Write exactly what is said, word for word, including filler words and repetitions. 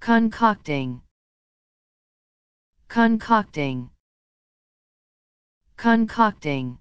concocting, concocting, concocting.